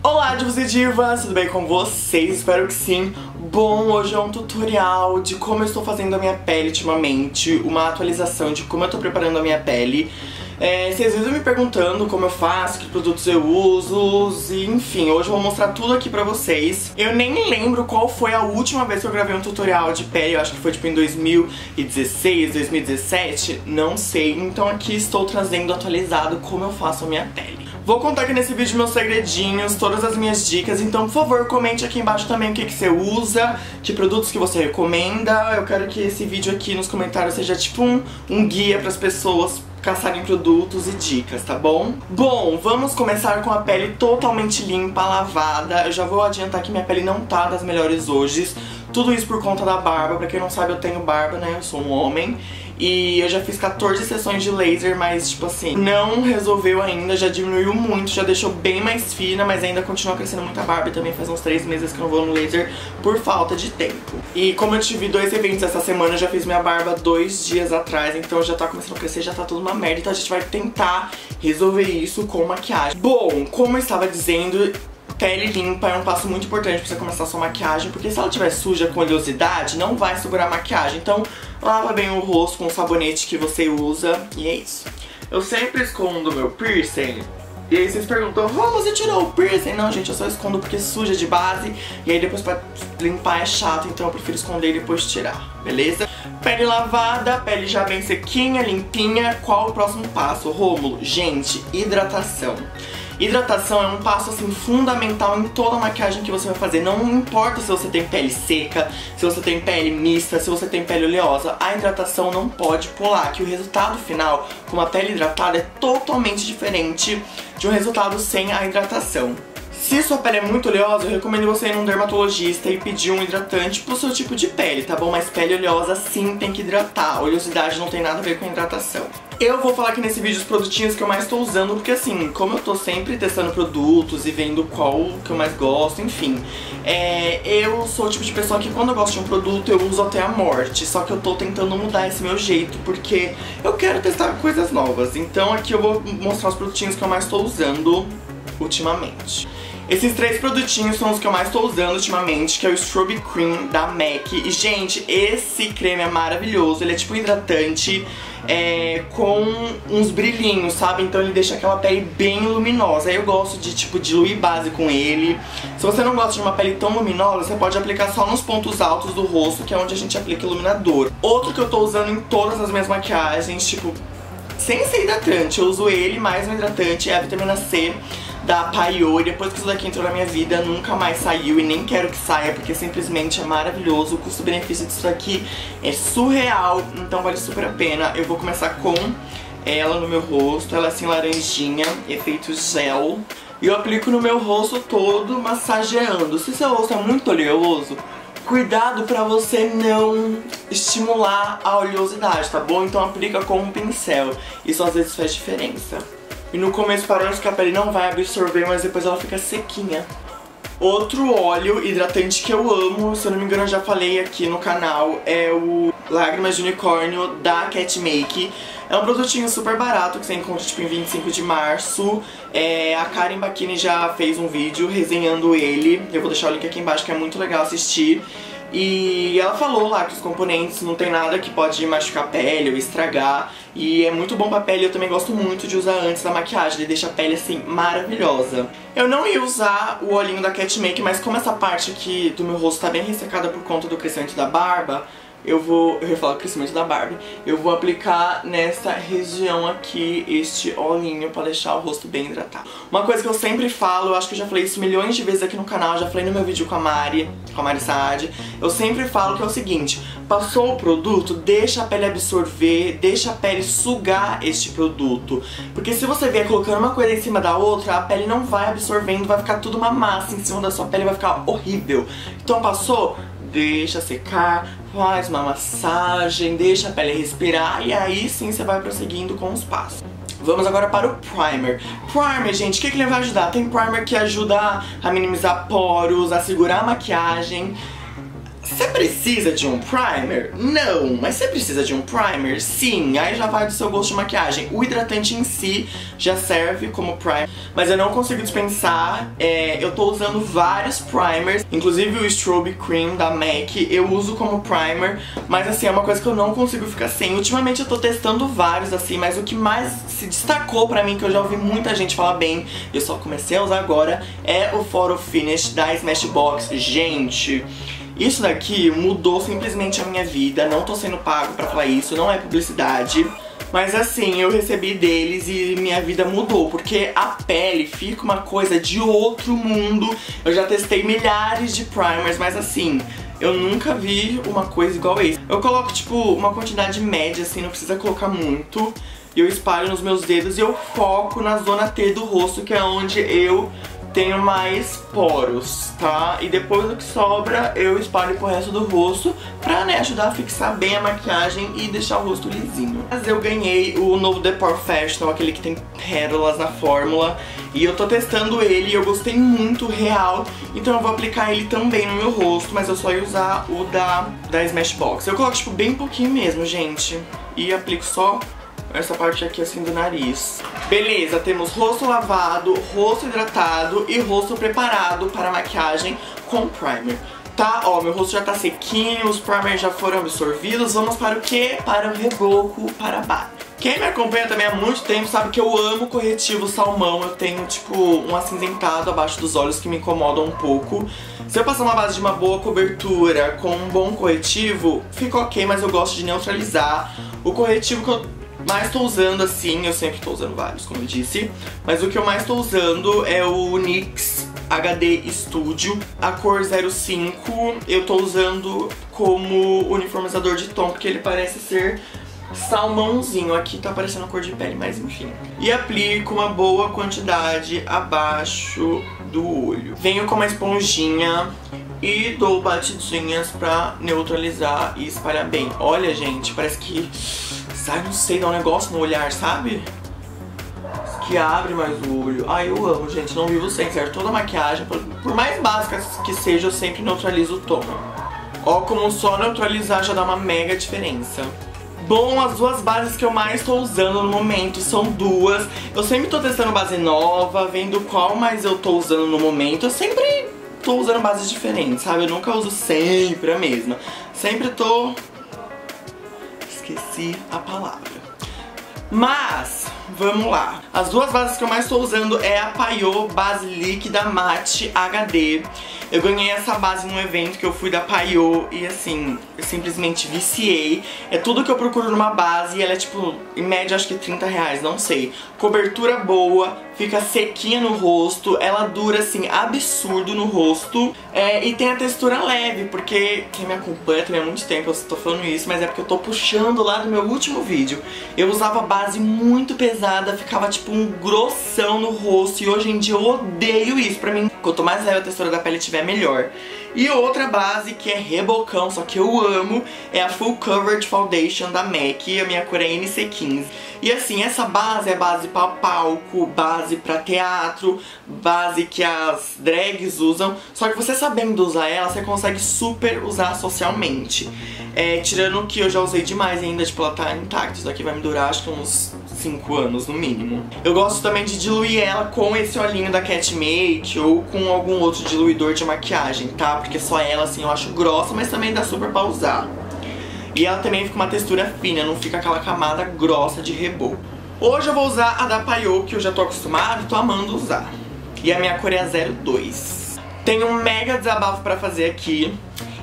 Olá, divos e divas! Tudo bem com vocês? Espero que sim! Bom, hoje é um tutorial de como eu estou fazendo a minha pele ultimamente, uma atualização de como eu estou preparando a minha pele. Vocês vivem me perguntando como eu faço, que produtos eu uso, e enfim, hoje eu vou mostrar tudo aqui pra vocês. Eu nem lembro qual foi a última vez que eu gravei um tutorial de pele, eu acho que foi tipo em 2016, 2017, não sei. Então aqui estou trazendo atualizado como eu faço a minha pele. Vou contar aqui nesse vídeo meus segredinhos, todas as minhas dicas, então por favor comente aqui embaixo também o que você usa, que produtos que você recomenda. Eu quero que esse vídeo aqui nos comentários seja tipo um guia pras pessoas caçarem produtos e dicas, tá bom? Bom, vamos começar com a pele totalmente limpa, lavada. Eu já vou adiantar que minha pele não tá das melhores hoje. Tudo isso por conta da barba. Pra quem não sabe, eu tenho barba, né? Eu sou um homem. E eu já fiz 14 sessões de laser, mas tipo assim, não resolveu ainda, já diminuiu muito, já deixou bem mais fina, mas ainda continua crescendo muita barba e também faz uns 3 meses que eu não vou no laser por falta de tempo. E como eu tive 2 eventos essa semana, eu já fiz minha barba 2 dias atrás, então já tá começando a crescer, já tá tudo uma merda, então a gente vai tentar resolver isso com maquiagem. Bom, como eu estava dizendo, pele limpa é um passo muito importante pra você começar a sua maquiagem, porque se ela estiver suja, com oleosidade, não vai segurar a maquiagem. Então, lava bem o rosto com o sabonete que você usa, e é isso. Eu sempre escondo meu piercing, e aí vocês perguntam, você tirou o piercing? Não, gente, eu só escondo porque suja de base, e aí depois pra limpar é chato, então eu prefiro esconder e depois tirar, beleza? Pele lavada, pele já bem sequinha, limpinha, qual o próximo passo, Rômulo? Gente, hidratação. Hidratação é um passo assim fundamental em toda a maquiagem que você vai fazer. Não importa se você tem pele seca, se você tem pele mista, se você tem pele oleosa, a hidratação não pode pular, que o resultado final com uma pele hidratada é totalmente diferente de um resultado sem a hidratação. Se sua pele é muito oleosa, eu recomendo você ir num dermatologista e pedir um hidratante pro seu tipo de pele, tá bom? Mas pele oleosa sim tem que hidratar, a oleosidade não tem nada a ver com a hidratação. Eu vou falar aqui nesse vídeo os produtinhos que eu mais tô usando, porque assim, como eu tô sempre testando produtos e vendo qual que eu mais gosto, enfim, eu sou o tipo de pessoa que quando eu gosto de um produto eu uso até a morte, só que eu tô tentando mudar esse meu jeito, porque eu quero testar coisas novas. Então aqui eu vou mostrar os produtinhos que eu mais tô usando ultimamente. Esses 3 produtinhos são os que eu mais tô usando ultimamente, que é o Strobe Cream da MAC. E, gente, esse creme é maravilhoso, ele é tipo hidratante com uns brilhinhos, sabe? Então ele deixa aquela pele bem luminosa. Eu gosto de, tipo, diluir base com ele. Se você não gosta de uma pele tão luminosa, você pode aplicar só nos pontos altos do rosto, que é onde a gente aplica iluminador. Outro que eu tô usando em todas as minhas maquiagens, tipo, sem ser hidratante, eu uso ele mais um hidratante, é a vitamina C da Payot. Depois que isso daqui entrou na minha vida, nunca mais saiu e nem quero que saia, porque simplesmente é maravilhoso. O custo-benefício disso daqui é surreal, então vale super a pena. Eu vou começar com ela no meu rosto, ela é assim laranjinha, efeito gel. E eu aplico no meu rosto todo, massageando. Se seu rosto é muito oleoso, cuidado pra você não estimular a oleosidade, tá bom? Então aplica com um pincel, isso às vezes faz diferença. E no começo parece que a pele não vai absorver, mas depois ela fica sequinha. Outro óleo hidratante que eu amo, se eu não me engano eu já falei aqui no canal, é o Lágrimas de Unicórnio da Cat Make. É um produtinho super barato que você encontra tipo em 25 de março. A Karen Bachini já fez um vídeo resenhando ele, eu vou deixar o link aqui embaixo que é muito legal assistir. E ela falou lá que os componentes não tem nada que pode machucar a pele ou estragar. E é muito bom pra pele, eu também gosto muito de usar antes da maquiagem, ele deixa a pele assim maravilhosa. Eu não ia usar o olhinho da Cat Make, mas como essa parte aqui do meu rosto tá bem ressecada por conta do crescimento da barba, eu ia falar do crescimento da barba, eu vou aplicar nessa região aqui este olhinho pra deixar o rosto bem hidratado. Uma coisa que eu sempre falo, eu acho que eu já falei isso milhões de vezes aqui no canal, já falei no meu vídeo com a Mari Saad, eu sempre falo que é o seguinte: passou o produto, deixa a pele absorver, deixa a pele sugar este produto, porque se você vier colocando uma coisa em cima da outra, a pele não vai absorvendo, vai ficar tudo uma massa em cima da sua pele, vai ficar horrível. Então passou, deixa secar, faz uma massagem, deixa a pele respirar e aí sim você vai prosseguindo com os passos. Vamos agora para o primer. Primer, gente, o que ele vai ajudar? Tem primer que ajuda a minimizar poros, a segurar a maquiagem. Você precisa de um primer? Não, mas você precisa de um primer? Sim, aí já vai do seu gosto de maquiagem. O hidratante em si já serve como primer, mas eu não consigo dispensar. Eu tô usando vários primers, inclusive o Strobe Cream da MAC eu uso como primer, mas assim, é uma coisa que eu não consigo ficar sem. Ultimamente eu tô testando vários assim, mas o que mais se destacou pra mim, que eu já ouvi muita gente falar bem, eu só comecei a usar agora, é o Photo Finish da Smashbox. Gente, isso daqui mudou simplesmente a minha vida, não tô sendo pago pra falar isso, não é publicidade. Mas assim, eu recebi deles e minha vida mudou, porque a pele fica uma coisa de outro mundo. Eu já testei milhares de primers, mas assim, eu nunca vi uma coisa igual a isso. Eu coloco tipo uma quantidade média assim, não precisa colocar muito. E eu espalho nos meus dedos e eu foco na zona T do rosto, que é onde eu tenho mais poros, tá? E depois do que sobra, eu espalho pro resto do rosto pra, né, ajudar a fixar bem a maquiagem e deixar o rosto lisinho. Mas eu ganhei o novo The Professional, aquele que tem pérolas na fórmula, e eu tô testando ele e eu gostei muito, real. Então eu vou aplicar ele também no meu rosto, mas eu só ia usar o da Smashbox. Eu coloco, tipo, bem pouquinho mesmo, gente, e aplico só essa parte aqui assim do nariz. Beleza, temos rosto lavado, rosto hidratado e rosto preparado para maquiagem com primer. Tá, ó, meu rosto já tá sequinho, os primers já foram absorvidos. Vamos para o quê? Para o reboco, para baixo. Quem me acompanha também há muito tempo sabe que eu amo corretivo salmão. Eu tenho, tipo, um acinzentado abaixo dos olhos que me incomoda um pouco. Se eu passar uma base de uma boa cobertura com um bom corretivo, fica ok, mas eu gosto de neutralizar. O corretivo que eu mais tô usando assim, eu sempre tô usando vários, como eu disse, mas o que eu mais tô usando é o NYX HD Studio, a cor 05. Eu tô usando como uniformizador de tom, porque ele parece ser salmãozinho. Aqui tá parecendo a cor de pele, mas enfim. E aplico uma boa quantidade abaixo do olho. Venho com uma esponjinha e dou batidinhas pra neutralizar e espalhar bem. Olha, gente, parece que ai, não sei, dá um negócio no olhar, sabe? Que abre mais o olho. Ai, eu amo, gente, não vivo sem, certo? Toda maquiagem, por mais básica que seja, eu sempre neutralizo o tom. Ó, como só neutralizar já dá uma mega diferença. Bom, as duas bases que eu mais tô usando no momento são duas. Eu sempre tô testando base nova, vendo qual mais eu tô usando no momento. Eu sempre tô usando bases diferentes, sabe? Eu nunca uso sempre a mesma. Sempre tô... esqueci a palavra. Mas, vamos lá. As duas bases que eu mais estou usando é a Payot Base Líquida Matte HD. Eu ganhei essa base num evento que eu fui da Payot e assim, eu simplesmente viciei. É tudo que eu procuro numa base e ela é tipo, em média acho que R$30, não sei. Cobertura boa, fica sequinha no rosto, ela dura assim, absurdo no rosto. E tem a textura leve, porque quem me acompanha também há muito tempo, eu tô falando isso, mas é porque eu tô puxando lá do meu último vídeo. Eu usava base muito pesada, ficava tipo um grossão no rosto e hoje em dia eu odeio isso. Pra mim, quanto mais leve a textura da pele tiver, melhor. E outra base que é rebocão, só que eu amo, é a Full Coverage Foundation da MAC, a minha cor é NC15. E assim, essa base é base pra palco, base pra teatro, base que as drags usam. Só que você sabendo usar ela, você consegue super usar socialmente. Tirando que eu já usei demais ainda, tipo, ela tá intacta. Isso daqui vai me durar acho que uns 5 anos no mínimo. Eu gosto também de diluir ela com esse olhinho da Cat Make ou com algum outro diluidor de maquiagem, tá? Porque só ela assim eu acho grossa, mas também dá super pra usar. E ela também fica uma textura fina, não fica aquela camada grossa de reboco. Hoje eu vou usar a da Payot, que eu já tô acostumada e tô amando usar. E a minha cor é a 02. Tenho um mega desabafo pra fazer aqui.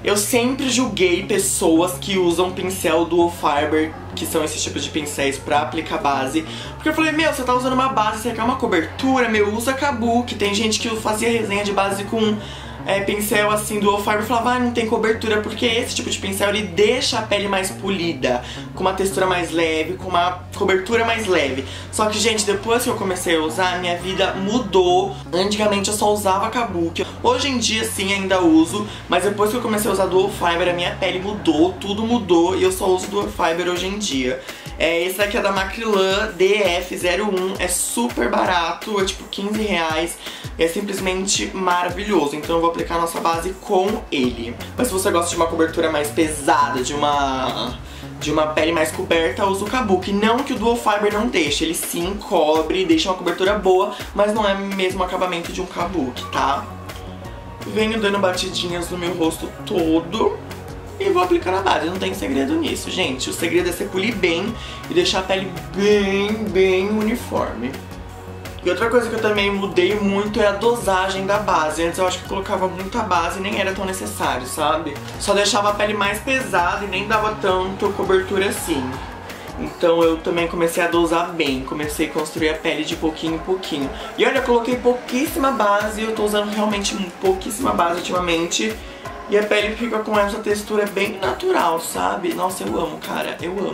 Eu sempre julguei pessoas que usam pincel dual fiber, que são esses tipos de pincéis pra aplicar base. Porque eu falei, meu, você tá usando uma base, você quer uma cobertura, meu, usa kabuki. Tem gente que fazia resenha de base com... pincel assim do All-Fiber, falava, ah, não tem cobertura, porque esse tipo de pincel ele deixa a pele mais polida, com uma textura mais leve, com uma cobertura mais leve. Só que, gente, depois que eu comecei a usar, minha vida mudou. Antigamente eu só usava kabuki, hoje em dia sim ainda uso, mas depois que eu comecei a usar do All-Fiber, a minha pele mudou, tudo mudou, e eu só uso do All-Fiber hoje em dia. Esse daqui é da Macrylan DF01, é super barato, é tipo R$15. é simplesmente maravilhoso. Então eu vou aplicar a nossa base com ele. Mas se você gosta de uma cobertura mais pesada, de uma pele mais coberta, usa o Kabuki. Não que o Dual Fiber não deixe, ele sim cobre e deixa uma cobertura boa, mas não é mesmo o acabamento de um Kabuki, tá? Venho dando batidinhas no meu rosto todo e vou aplicar na base, não tem segredo nisso, gente. O segredo é você polir bem e deixar a pele bem uniforme. E outra coisa que eu também mudei muito é a dosagem da base. Antes eu acho que eu colocava muita base e nem era tão necessário, sabe? Só deixava a pele mais pesada e nem dava tanto cobertura assim. Então eu também comecei a dosar bem, comecei a construir a pele de pouquinho em pouquinho. E olha, eu coloquei pouquíssima base, eu tô usando realmente pouquíssima base ultimamente. E a pele fica com essa textura bem natural, sabe? Nossa, eu amo, cara, eu amo.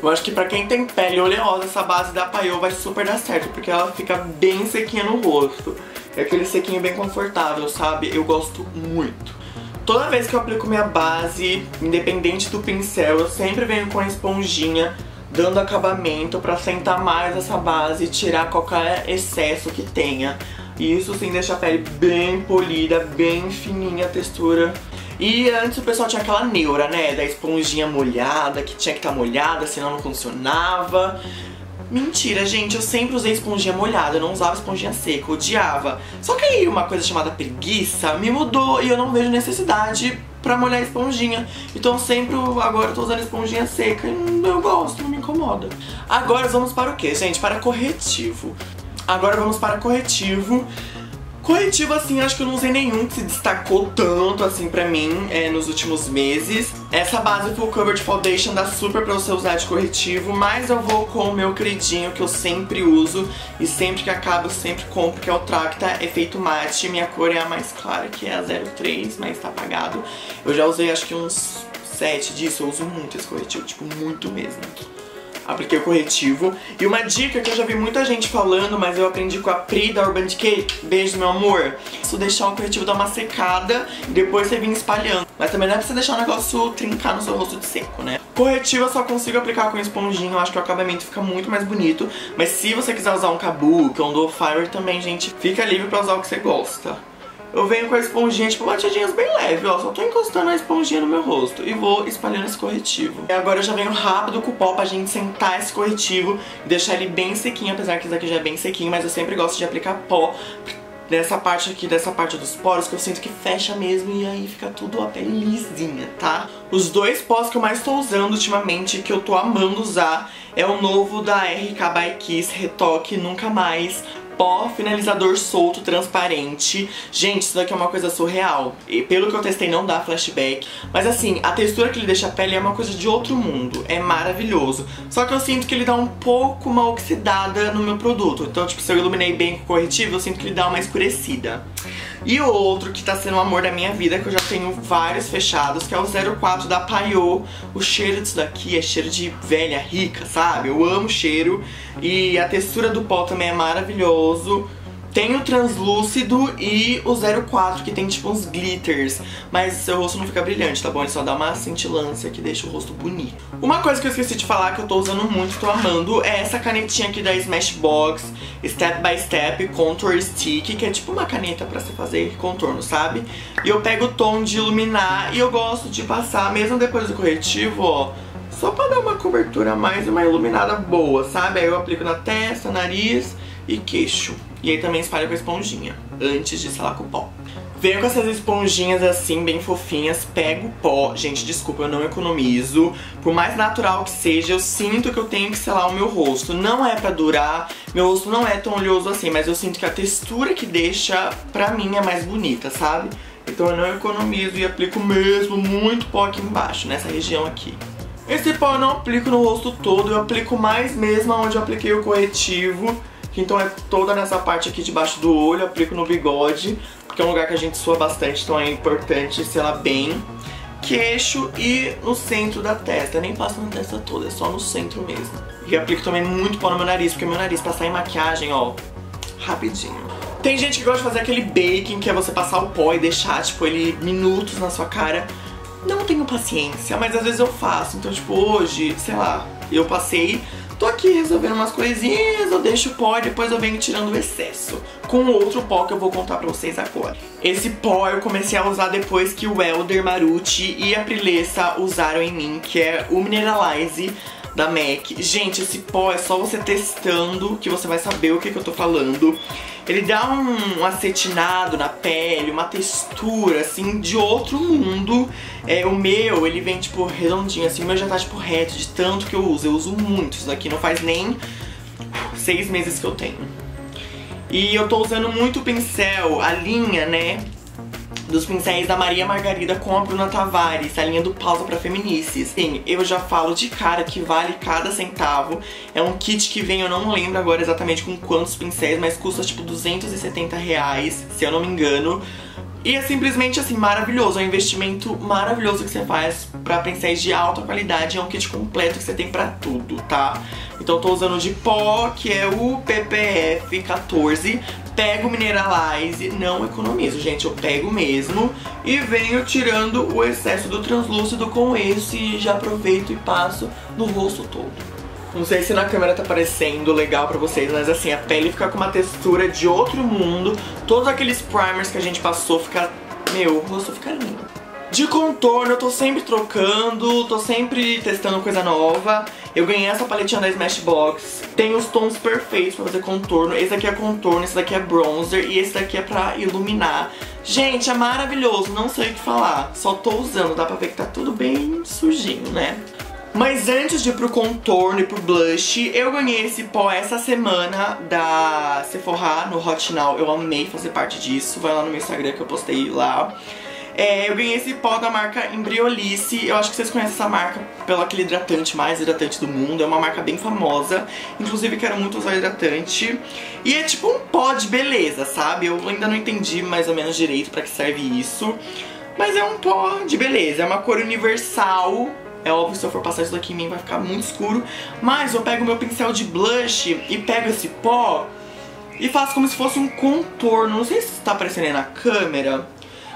Eu acho que pra quem tem pele oleosa, essa base da Payot vai super dar certo, porque ela fica bem sequinha no rosto. É aquele sequinho bem confortável, sabe? Eu gosto muito. Toda vez que eu aplico minha base, independente do pincel, eu sempre venho com a esponjinha, dando acabamento pra sentar mais essa base e tirar qualquer excesso que tenha. E isso sim deixa a pele bem polida, bem fininha a textura. E antes o pessoal tinha aquela neura, né, da esponjinha molhada, que tinha que estar molhada, senão não funcionava. Mentira, gente, eu sempre usei esponjinha molhada, eu não usava esponjinha seca, eu odiava. Só que aí uma coisa chamada preguiça me mudou e eu não vejo necessidade pra molhar a esponjinha. Então sempre, agora eu tô usando esponjinha seca e eu gosto, não me incomoda. Agora vamos para o quê, gente? Para corretivo. Agora vamos para corretivo. Corretivo, assim, acho que eu não usei nenhum que se destacou tanto, assim, pra mim, nos últimos meses. Essa base Full Coverage Foundation dá super pra você usar de corretivo, mas eu vou com o meu queridinho, que eu sempre uso, e sempre que acaba eu sempre compro, que é o Tracta Efeito Mate. Minha cor é a mais clara, que é a 03, mas tá apagado. Eu já usei, acho que uns 7 disso, eu uso muito esse corretivo, tipo, muito mesmo. Apliquei o corretivo. E uma dica que eu já vi muita gente falando, mas eu aprendi com a Pri da Urban Decay. Beijo, meu amor. Só deixar o corretivo dar uma secada e depois você vir espalhando. Mas também não é pra você deixar o negócio trincar no seu rosto de seco, né? Corretivo eu só consigo aplicar com esponjinha. Eu acho que o acabamento fica muito mais bonito. Mas se você quiser usar um Kabuki ou um Dual Fiber também, gente, fica livre pra usar o que você gosta. Eu venho com a esponjinha, tipo, batidinhas bem leve, ó. Só tô encostando a esponjinha no meu rosto e vou espalhando esse corretivo. E agora eu já venho rápido com o pó pra gente sentar esse corretivo e deixar ele bem sequinho, apesar que esse daqui já é bem sequinho, mas eu sempre gosto de aplicar pó nessa parte aqui, dessa parte dos poros, que eu sinto que fecha mesmo e aí fica tudo a pele lisinha, tá? Os dois pós que eu mais tô usando ultimamente, que eu tô amando usar, é o novo da RK By Kiss, Retoque Nunca Mais, pó finalizador solto, transparente. Gente, isso daqui é uma coisa surreal. E pelo que eu testei não dá flashback, mas assim, a textura que ele deixa a pele é uma coisa de outro mundo, é maravilhoso. Só que eu sinto que ele dá um pouco uma oxidada no meu produto. Então, tipo, se eu iluminei bem com o corretivo, eu sinto que ele dá uma escurecida. E o outro que tá sendo o amor da minha vida, que eu já tenho vários fechados, que é o 04 da Payot. O cheiro disso daqui é cheiro de velha rica, sabe? Eu amo o cheiro. E a textura do pó também é maravilhoso. Tem o translúcido e o 04, que tem tipo uns glitters, mas seu rosto não fica brilhante, tá bom? Ele só dá uma cintilância que deixa o rosto bonito. Uma coisa que eu esqueci de falar, que eu tô usando muito, tô amando, é essa canetinha aqui da Smashbox, Step by Step Contour Stick, que é tipo uma caneta pra você fazer contorno, sabe? E eu pego o tom de iluminar e eu gosto de passar, mesmo depois do corretivo, ó, só pra dar uma cobertura a mais e uma iluminada boa, sabe? Aí eu aplico na testa, nariz e queixo. E aí também espalha com a esponjinha, antes de selar com o pó. Venho com essas esponjinhas assim, bem fofinhas, pego o pó. Gente, desculpa, eu não economizo. Por mais natural que seja, eu sinto que eu tenho que selar o meu rosto. Não é pra durar, meu rosto não é tão oleoso assim, mas eu sinto que a textura que deixa, pra mim, é mais bonita, sabe? Então eu não economizo e aplico mesmo muito pó aqui embaixo, nessa região aqui. Esse pó eu não aplico no rosto todo, eu aplico mais mesmo onde eu apliquei o corretivo. Então é toda nessa parte aqui debaixo do olho, aplico no bigode, porque é um lugar que a gente sua bastante, então é importante selar bem. Queixo e no centro da testa, eu nem passo na testa toda, é só no centro mesmo. E aplico também muito pó no meu nariz, porque meu nariz pra sair maquiagem, ó, rapidinho. Tem gente que gosta de fazer aquele baking, que é você passar o pó e deixar, tipo, ele minutos na sua cara. Não tenho paciência, mas às vezes eu faço, então tipo, hoje, sei lá, eu passei Tô aqui resolvendo umas coisinhas, eu deixo o pó e depois eu venho tirando o excesso com outro pó que eu vou contar pra vocês agora. Esse pó eu comecei a usar depois que o Elder Maruti e a Prilessa usaram em mim, que é o Mineralize da MAC. Gente, esse pó é só você testando que você vai saber o que, que eu tô falando. Ele dá um acetinado na pele, uma textura, assim, de outro mundo. É, o meu, ele vem, tipo, redondinho, assim, o meu já tá, tipo, reto de tanto que eu uso. Eu uso muito isso daqui, não faz nem 6 meses que eu tenho. E eu tô usando muito o pincel, a linha, né, dos pincéis da Maria Margarida com a Bruna Tavares, a linha do Pausa pra Feminices. Sim, eu já falo de cara que vale cada centavo. É um kit que vem, eu não lembro agora exatamente com quantos pincéis, mas custa tipo R$270, se eu não me engano. E é simplesmente assim, maravilhoso, é um investimento maravilhoso que você faz pra pincéis de alta qualidade. É um kit completo que você tem pra tudo, tá? Então eu tô usando de pó, que é o PPF 14. Pego o Mineralize, não economizo, gente, eu pego mesmo. E venho tirando o excesso do translúcido com esse e já aproveito e passo no rosto todo. Não sei se na câmera tá parecendo legal pra vocês, mas assim, a pele fica com uma textura de outro mundo. Todos aqueles primers que a gente passou fica... meu, o rosto fica lindo. De contorno eu tô sempre trocando, tô sempre testando coisa nova. Eu ganhei essa paletinha da Smashbox. Tem os tons perfeitos pra fazer contorno. Esse daqui é contorno, esse daqui é bronzer e esse daqui é pra iluminar. Gente, é maravilhoso, não sei o que falar. Só tô usando, dá pra ver que tá tudo bem sujinho, né? Mas antes de ir pro contorno e pro blush, eu ganhei esse pó essa semana da Sephora no Hot Now. Eu amei fazer parte disso, vai lá no meu Instagram que eu postei lá. É, eu ganhei esse pó da marca Embriolisse. Eu acho que vocês conhecem essa marca pelo aquele hidratante mais hidratante do mundo. É uma marca bem famosa, inclusive quero muito usar hidratante. E é tipo um pó de beleza, sabe? Eu ainda não entendi mais ou menos direito pra que serve isso, mas é um pó de beleza, é uma cor universal. É óbvio, se eu for passar isso daqui em mim vai ficar muito escuro. Mas eu pego meu pincel de blush e pego esse pó e faço como se fosse um contorno. Não sei se tá aparecendo aí na câmera.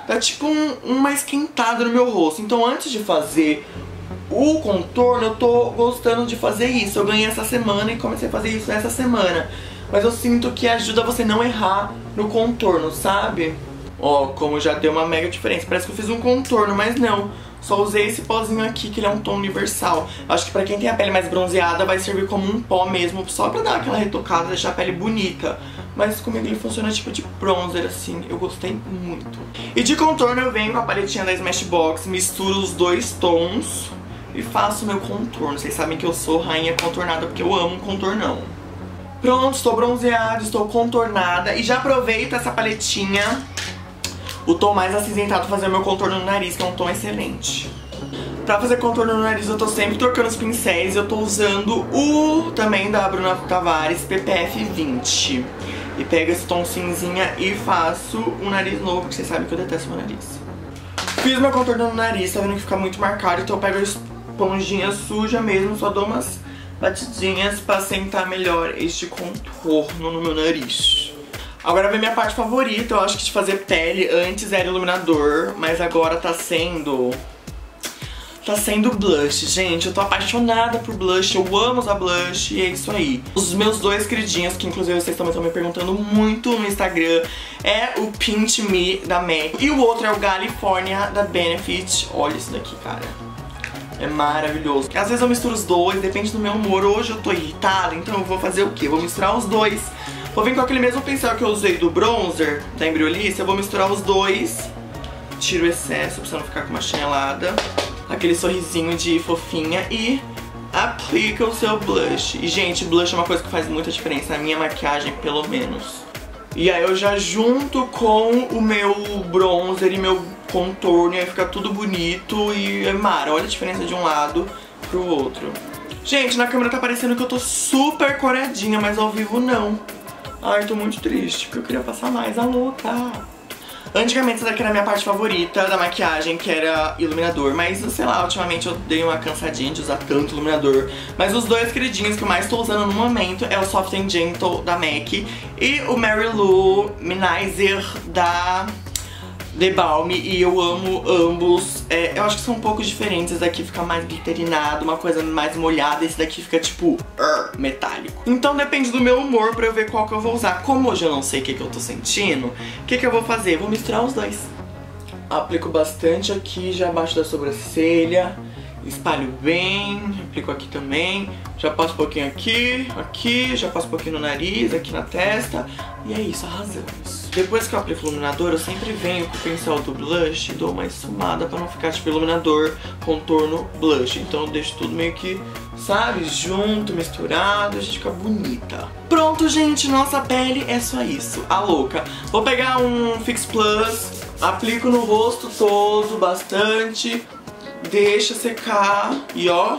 Dá tipo uma esquentada no meu rosto. Então antes de fazer o contorno, eu tô gostando de fazer isso. Eu ganhei essa semana e comecei a fazer isso essa semana. Mas eu sinto que ajuda você não errar no contorno, sabe? Ó, como já deu uma mega diferença. Parece que eu fiz um contorno, mas não. Só usei esse pozinho aqui, que ele é um tom universal. Acho que pra quem tem a pele mais bronzeada vai servir como um pó mesmo, só pra dar aquela retocada, deixar a pele bonita. Mas comigo ele funciona tipo de bronzer, assim, eu gostei muito. E de contorno eu venho com a paletinha da Smashbox, misturo os dois tons e faço meu contorno. Vocês sabem que eu sou rainha contornada porque eu amo contornão. Pronto, estou bronzeada, estou contornada e já aproveito essa paletinha, o tom mais acinzentado, fazer meu contorno no nariz, que é um tom excelente. Pra fazer contorno no nariz eu tô sempre trocando os pincéis. Eu tô usando o também da Bruna Tavares, PPF 20. E pego esse tom cinzinha e faço um nariz novo, porque vocês sabem que eu detesto meu nariz. Fiz meu contorno no nariz, tá vendo que fica muito marcado, então eu pego a esponjinha suja mesmo, só dou umas batidinhas pra sentar melhor este contorno no meu nariz. Agora vem minha parte favorita, eu acho que de fazer pele. Antes era iluminador, mas agora tá sendo... tá sendo blush, gente. Eu tô apaixonada por blush, eu amo usar blush e é isso aí. Os meus dois queridinhos, que inclusive vocês também estão me perguntando muito no Instagram, é o Pint Me da MAC e o outro é o California da Benefit. Olha isso daqui, cara. É maravilhoso. Às vezes eu misturo os dois, depende do meu humor. Hoje eu tô irritada, então eu vou fazer o quê? Eu vou misturar os dois. Vou vir com aquele mesmo pincel que eu usei do bronzer, da Embriolisse. Eu vou misturar os dois. Tiro o excesso, pra você não ficar com uma chinelada. Aquele sorrisinho de fofinha e aplica o seu blush. E, gente, blush é uma coisa que faz muita diferença na minha maquiagem, pelo menos. E aí eu já junto com o meu bronzer e meu contorno, e aí fica tudo bonito e é mara. Olha a diferença de um lado pro outro. Gente, na câmera tá parecendo que eu tô super coradinha, mas ao vivo não. Ai, tô muito triste, porque eu queria passar mais, a louca. Antigamente essa daqui era a minha parte favorita da maquiagem, que era iluminador. Mas, sei lá, ultimamente eu dei uma cansadinha de usar tanto iluminador. Mas os dois queridinhos que eu mais tô usando no momento é o Soft and Gentle da MAC e o Mary Lou Minimizer da de Balm e eu amo ambos. Eu acho que são um pouco diferentes. Esse daqui fica mais glitterinado, uma coisa mais molhada. Esse daqui fica tipo metálico. Então depende do meu humor pra eu ver qual que eu vou usar. Como hoje eu não sei o que, eu tô sentindo, o que, eu vou fazer? Vou misturar os dois. Aplico bastante aqui, já abaixo da sobrancelha. Espalho bem, aplico aqui também. Já passo um pouquinho aqui, já passo um pouquinho no nariz, aqui na testa. E é isso, arrasamos. Depois que eu aplico o iluminador, eu sempre venho com o pincel do blush e dou uma esfumada pra não ficar tipo iluminador, contorno, blush. Então eu deixo tudo meio que, sabe, junto, misturado, a gente fica bonita. Pronto, gente, nossa pele é só isso, a louca. Vou pegar um Fix Plus, aplico no rosto todo, bastante. Deixa secar e ó,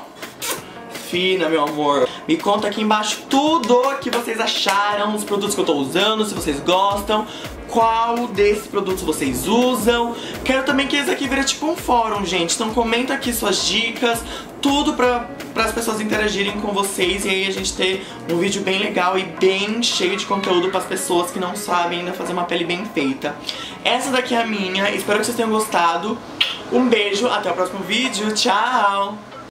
fina, meu amor. Me conta aqui embaixo tudo que vocês acharam, os produtos que eu tô usando, se vocês gostam, qual desses produtos vocês usam. Quero também que esse aqui vire tipo um fórum, gente. Então comenta aqui suas dicas, tudo para as pessoas interagirem com vocês. E aí a gente ter um vídeo bem legal e bem cheio de conteúdo para as pessoas que não sabem ainda fazer uma pele bem feita. Essa daqui é a minha, espero que vocês tenham gostado. Um beijo, até o próximo vídeo, tchau!